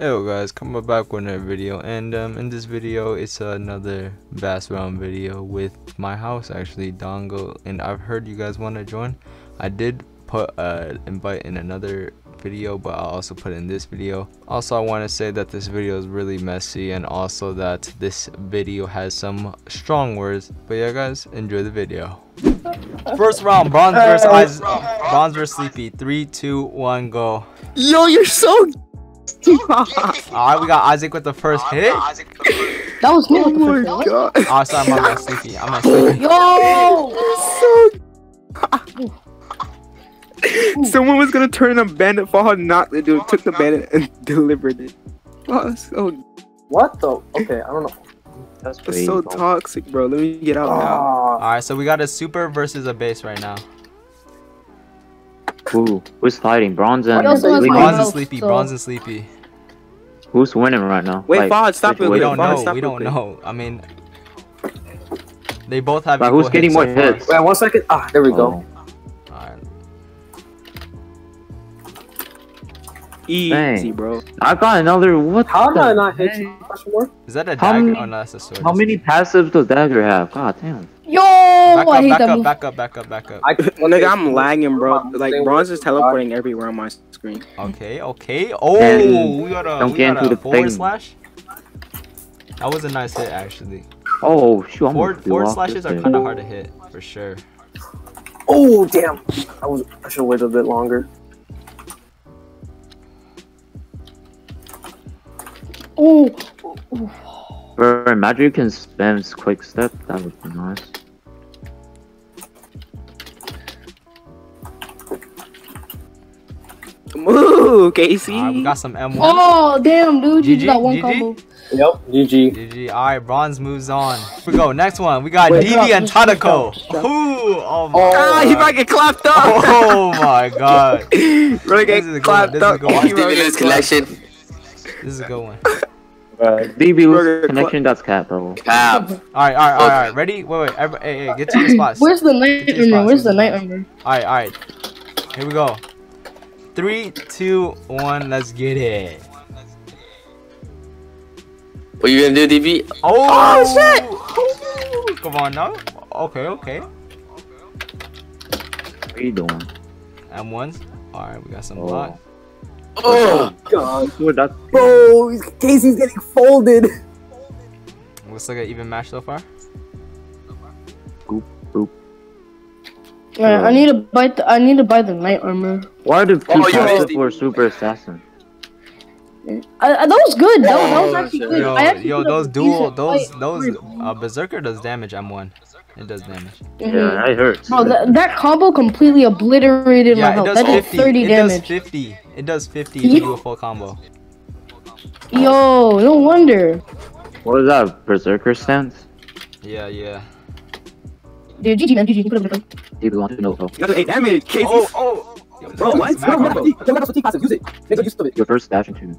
Hello guys, Karma back with another video, and in this video it's another bass round video with my house, actually Dongo, and I've heard you guys want to join. I did put an invite in another video, but I'll also put in this video. Also, I want to say that this video is really messy, and also that this video has some strong words, but yeah guys, enjoy the video. First round, bronze versus sleepy. 3, 2, 1, go. Yo, you're so Alright, we got Isaac with the first hit. That was me. Oh my god. Oh, sorry, I'm not sleepy. I'm not sleepy. Yo! So someone was gonna turn a bandit for her, not to do it. Took the bandit and delivered it. Oh, so what though? Okay, I don't know. That's so toxic, bro. Let me get out now. Alright, so we got a super versus a base right now. Ooh, who's fighting? Bronze and sleepy. Bronze and sleepy. Who's winning right now? Wait, like, Fod, stop it. We don't know. I mean, they both have. But who's getting more hits? Wait, 1 second. Ah, there we go. Alright. Easy, bro. I got another. What? How did I not hit you? Is that a dagger? Oh, no, that's a sword. How many passives does dagger have? God damn. Yo, back up. I'm lagging, bro. Like, Bronze is teleporting everywhere on my screen. Okay. Oh, and we got a forward slash. That was a nice hit, actually. Oh, shoot. Forward slashes are kind of hard to hit, for sure. Oh, damn. I should wait a bit longer. Oh. Imagine you can spam quick step. That would be nice. Ooh, Casey. We got some M1. Oh damn, dude, you got one combo. Yep, GG. All right, Bronze moves on. Here we go. Next one, we got Didi and Tadako. Oh my god, he might get clapped up. Oh my god, really get clapped up. This is collection. This is a good one. DB connection. That's cap, bro. Cap. All right. Ready? Wait. Hey, get to your spots. Where's the nightmare? All right. Here we go. 3, 2, 1. Let's get it. What are you gonna do, DB? Oh shit! Come on now. Okay. What are you doing? M1s. All right, we got some blocks. Oh god! Bro, Casey's getting folded. Looks like an even match so far. Boop. Man, I need to buy the knight armor. Why do people go for super assassin? That was good. That was actually good. Yo, those berserker does damage. M1. It does damage. Yeah, it hurts. Bro, that combo completely obliterated my health. That did 30 damage. It does 50 if you do a full combo. Yo, no wonder. What is that? Berserker stance? Yeah. Dude, GG, man. GG. You got 8 damage. Casey. Oh. Bro, what? Use it. Make use of it. Your first dash into.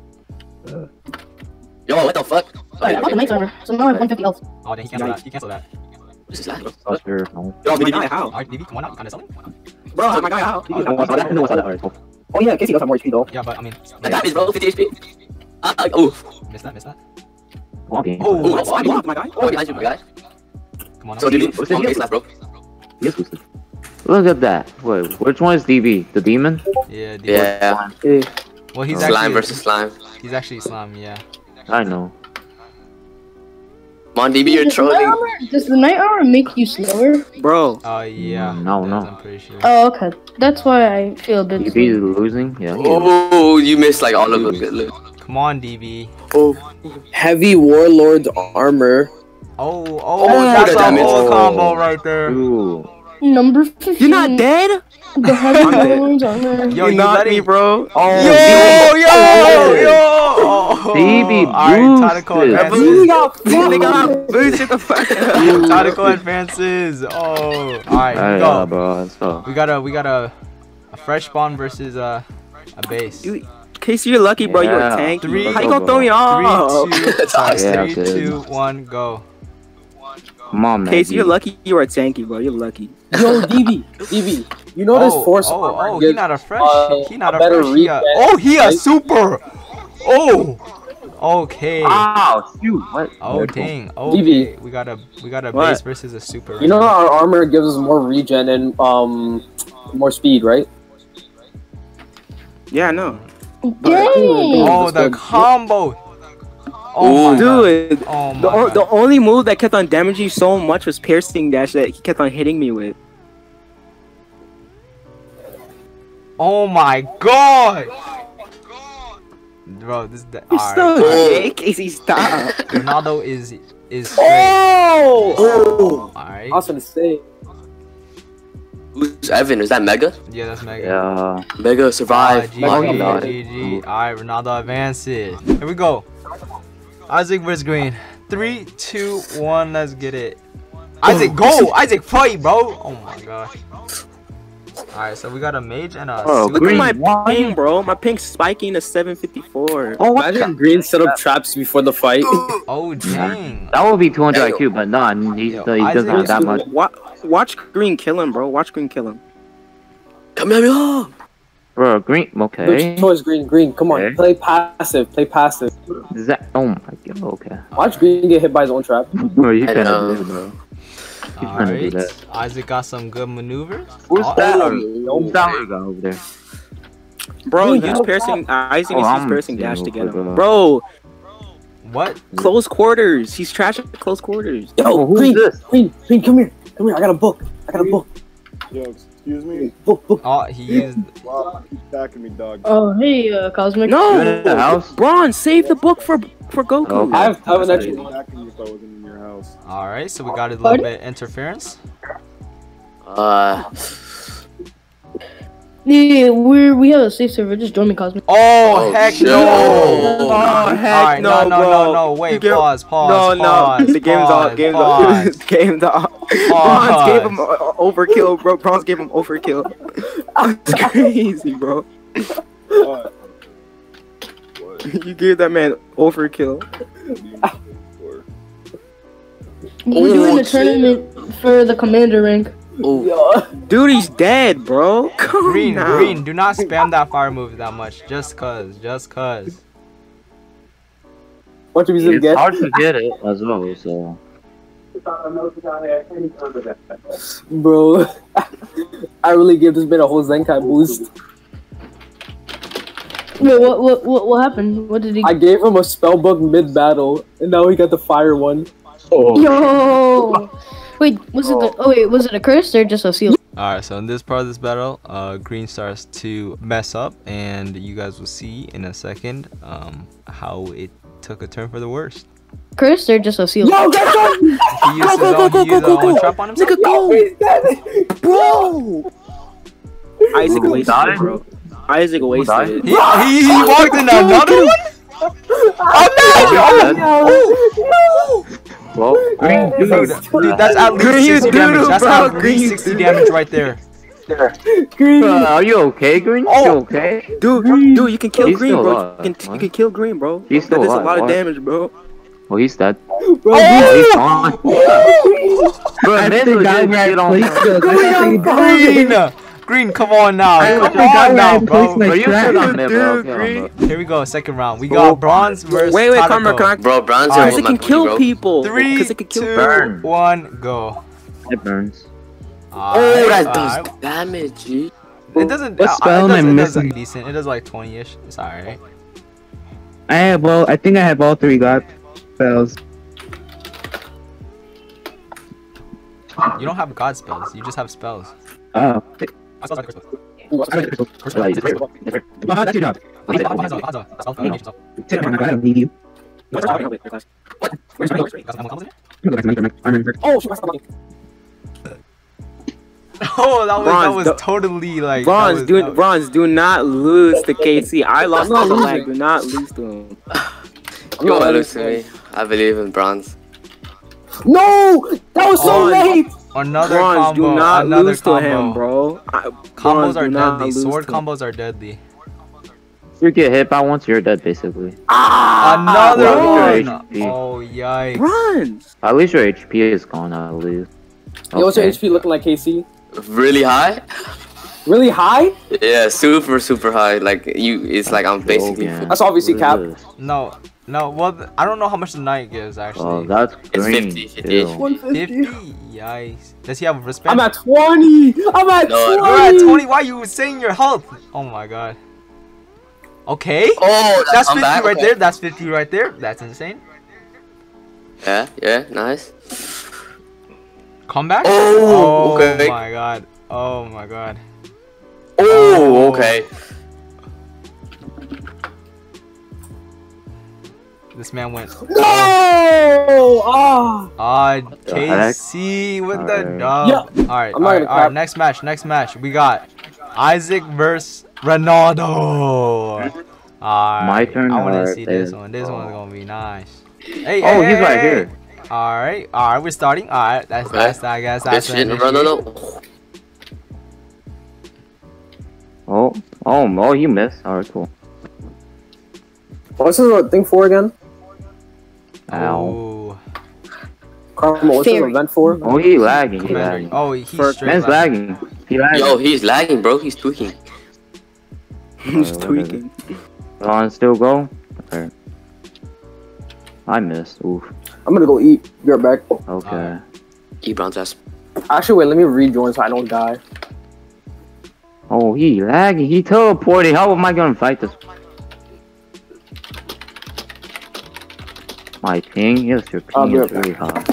Yo, what the fuck? I got the knight armor, so now I have 150 health. Oh, then he cancel that. Bro, my guy, how? Oh yeah, Casey does have more HP though. Yeah, but I mean... That damage, bro, 50 HP. Missed that. Oh, I blocked, my guy. Oh, behind you, my guy. Come on. So DB, what's his last, bro? Yes, look at that. Wait, which one is DB? The demon? Yeah, DB. Yeah. Well, he's actually... Slime versus slime. He's actually slime, yeah. I know. Come on, DB, you're trolling. Does the night armor make you slower? Bro. Oh, yeah. No. I'm pretty sure. Oh, okay. That's why I feel a bit DB slow. Losing? Yeah. Oh, you missed like all of them. Good look. Come on, DB. Oh, heavy warlord armor. That's a whole combo right there. Ooh. Number 15. You're not dead? The heavy warlord's armor. Yo, you got me, bro. Yo. DB, Tadako advances. Alright, go. We got a fresh spawn versus a base. Casey, you're lucky, bro. You're a tank. How you gonna throw me off? 3, 2, 1, go. Come on, man. Casey, you're lucky. You are tanky, bro. You're lucky. Yo, DB. You know this force. He's not a fresh. He not a fresh. He a super. Oh! Okay. Wow, shoot. What? Oh, dang. Oh, okay. We got a base versus a super. You know how our armor gives us more regen and more speed, right? Yeah, I know. Dang. Oh, the combo. Oh, dude, oh my God. The only move that kept on damaging so much was piercing dash that he kept on hitting me with. Oh my God! Bro, this is the Ronaldo is straight. Oh! Alright. I was gonna say. Who's Evan? Is that Mega? Yeah, that's Mega. Yeah. Mega survived. GG. Alright, Ronaldo advances. Here we go. Isaac versus Green. 3, 2, 1. Let's get it. Isaac, go! Isaac, fight, bro! Oh my God. Alright, so we got a mage and a super. Look at my ping, bro. My ping's spiking to 754. Oh, imagine Green set up traps before the fight. Oh, dang. That would be 200 IQ, but nah, he doesn't have that much. Watch Green kill him, bro. Watch Green kill him. Come here, bro. Green, okay. Choice, Green. Come on, okay. Play passive. Is that? Oh my God. Okay. Watch Green get hit by his own trap. Bro, you can't do it, bro. Alright, Isaac got some good maneuvers. Who's that? Who's that guy over there? Bro, use piercing. Isaac is use piercing dash to get him. Bro! What? Close quarters. He's trash at close quarters. Yo, Green, come here. Come here, I got a book. Yo, excuse me? Book. Oh, he is. Wow, he's attacking me, dog. Oh, hey, Cosmic. No! Bron, save the book for Goku. Oh, okay. I have an extra one. Alright, so we got a little bit of interference. Yeah, we have a safe server. Just join me, Cosmic. Oh, heck no! Oh, heck no! Right, no, wait, pause. No, the game's off. Game's off. Bronze gave him overkill, bro. That's crazy, bro. What? You gave that man overkill. We're doing the tournament for the commander rank. Oh. Dude, he's dead, bro. Come Green, do not spam that fire move that much. Just cuz. What do we get? It's hard to get it as well, so. Bro, I really gave this bit a whole Zenkai boost. Wait, what happened? What did he? I gave him a spellbook mid battle, and now he got the fire one. Oh. Yo! Wait, was it a curse or just a seal? Alright, so in this part of this battle, Green starts to mess up, and you guys will see in a second how it took a turn for the worst. Curse or just a seal? Yo, go! Go! Trap on himself. Nigga, go! Bro! Isaac wasted, bro. Isaac wasted. He walked in another one? Oh no! Well, Green, dude, that's at least 60 damage. That's at least 60 damage right there. Green, are you okay, Green? Oh. You okay? Dude, you can kill Green, bro. You can kill Green, bro. He's still alive. That's a lot of damage, bro. Oh, he's dead. Bro, he's gone. Bro, this is Green, come on now. Come on now, bro. Bro. Here we go, second round. We got Bronze versus Karma. Bro, Bronze versus Karma. It can kill people. 3, 2, 1, go. It burns. Oh, that does damage, G. It doesn't. What spell am I missing? It does like 20-ish. It's alright. I think I have all 3 god spells. You don't have god spells. You just have spells. Oh. Oh, that was totally like Bronze. Bronze, do not lose to KC. I lost the lag. Do not lose to him. Go ahead, lose to me. I believe in Bronze. No, that was so late. Another Bronze, combo. Do not lose to him, bro. Combos are deadly. Sword combos are deadly. You get hit by once, you're dead, basically. Another one. Oh yikes. Bronze. At least your HP is gone. At least. Okay. Yo, what's your HP looking like, KC? Really high. Really high? Yeah, super, super high. Like you, it's like I'm basically. Oh, that's obviously cap. No, no. Well, I don't know how much the knight gives actually. Oh, that's green. It's 50. Yikes. Does he have a wristband? I'm at 20. I'm at 20. You're at 20. Why are you saying your health? Oh my god. Okay. Oh, that's 50 back. Right okay. There. That's 50 right there. That's insane. Yeah. Yeah. Nice. Comeback? Oh, oh okay. My god. Oh my god. Oh, okay. This man went. No! Oh! Ah, KC with the dub. Yeah. Alright, alright, next match. We got Isaac versus Ronaldo. Alright. My turn. I want to see this one. This one's gonna be nice. Hey, oh, he's right here. Alright, we're starting. Alright, that's nice, I guess. That's it, Ronaldo. Oh, you missed. Alright, cool. What's the thing for again? Ow. Karma, what's the event for? Oh, he lagging. He lagging. Oh, he's lagging. He lagging. Yo, he's lagging, bro. He's tweaking. He's tweaking. Ron, still go? Alright. I missed. Oof. I'm gonna go eat. Be right back. Okay. Eat Brown's ass. Actually, wait, let me rejoin so I don't die. Oh, he lagging. He teleported. How am I gonna fight this? My ping? Yes, your ping is really high.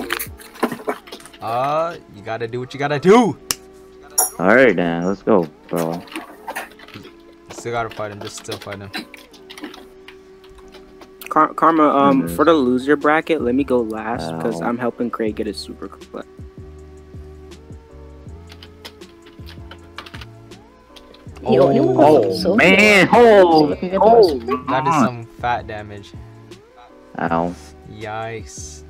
You gotta do what you gotta do. Alright, then. Let's go, bro. Still gotta fight him. Just still fight him. Karma, for the loser bracket, let me go last because I'm helping Craig get his super collect. Oh man! Oh, that is some fat damage. Ow! Yikes!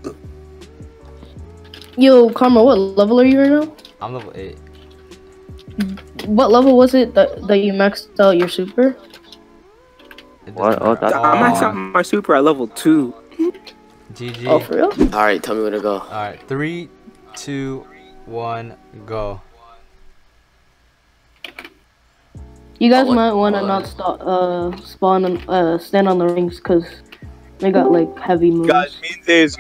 Yo, Karma, what level are you right now? I'm level 8. What level was it that you maxed out your super? What? Oh, I maxed out my super at level 2. GG. Oh, for real? All right, tell me where to go. All right, 3, 2, 1, go. You guys might want to not stop, spawn and stand on the rings because they got like heavy moves. Guys, Minze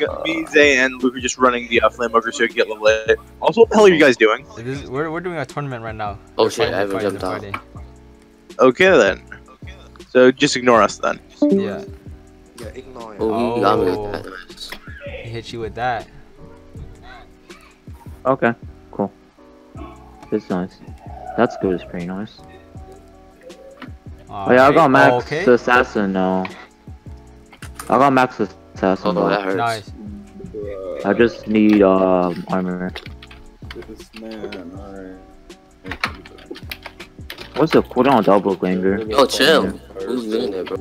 and Luke are just running the Flameworker so you can get level 8. Also, what the hell are you guys doing? We're doing a tournament right now. Oh shit, I haven't jumped out. Okay then. So just ignore us then. Yeah. Yeah, ignore him. Oh, he got me with that. He hit you with that. Okay, cool. That's nice. That's good, it's pretty nice. Oh, yeah, I got max assassin now. I got max assassin. Oh, no, that hurts. Nice. I just need armor. What's the cooldown on double glanger? Oh, chill. Who's doing that, bro?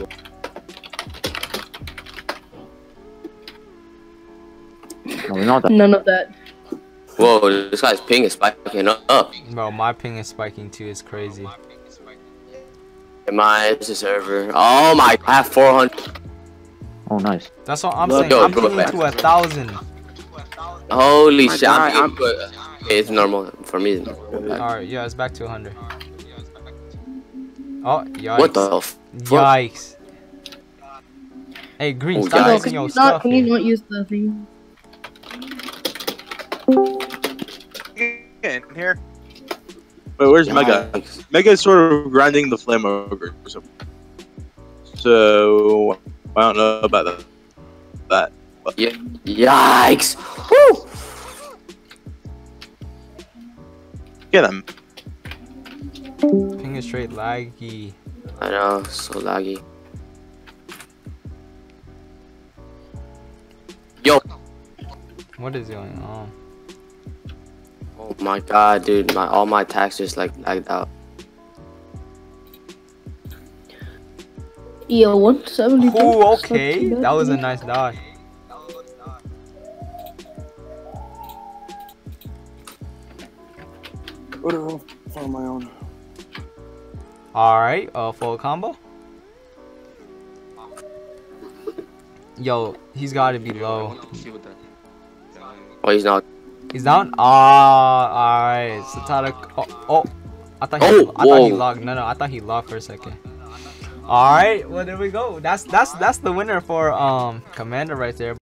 No, not that. None of that. Whoa, this guy's ping is spiking up. Bro, my ping is spiking too. It's crazy. It's a server. Oh my, I have 400. Oh nice. That's what I'm saying. I'm pinging to 1,000. Holy shit! It's normal for me. Alright, yeah, it's back to 100. Oh, yikes! What the f? Yikes! Hey, Green, stop using your stuff. Can you not use the thing? Get in here. Wait, where's Mega? Mega is sort of grinding the flame over, so I don't know about that. But yeah. Yikes! Woo! Get him. Ping is straight laggy. I know, so laggy. Yo. What is going on? Oh my god, dude, all my attacks just like lagged out. Yo, 170. Oh, okay. That was a nice dodge. Whatever, on my own. Alright, full combo. Yo, he's gotta be low. Oh, he's not. He's down? Ah, alright. Satara. Oh, oh. I thought he logged. No, I thought he logged for a second. All right, well there we go. That's the winner for Commander right there.